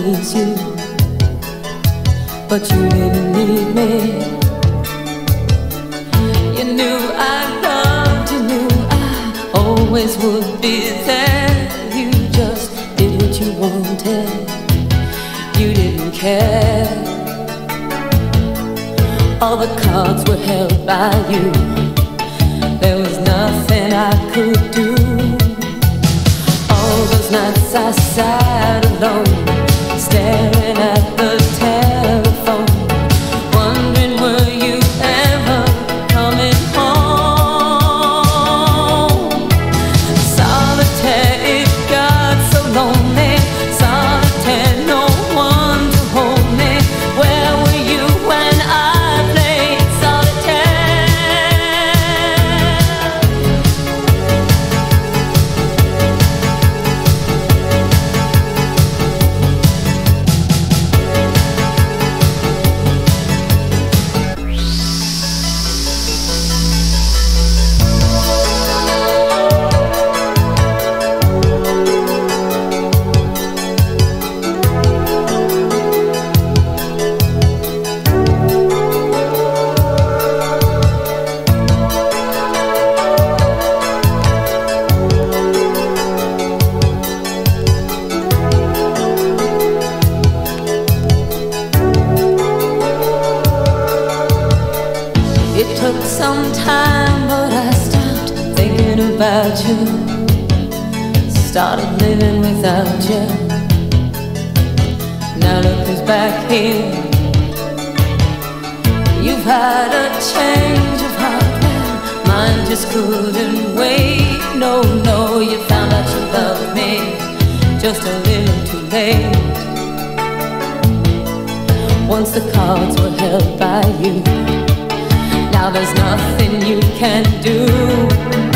needs you, but you didn't need me. You knew I loved, you knew I always would be there. You just did what you wanted, you didn't care. All the cards were held by you, there was nothing I could do. All those nights I sat alone, staring at the telephone, wondering were you ever coming home. Solitaire, it got so lonely. Solitaire, no one to hold me. Where were you when I played solitaire? It took some time, but I stopped thinking about you, started living without you. Now look who's back here. You've had a change of heart, well, mine just couldn't wait. No, no, you found out you loved me, just a little too late. Once the cards were held by you, now there's nothing you can do.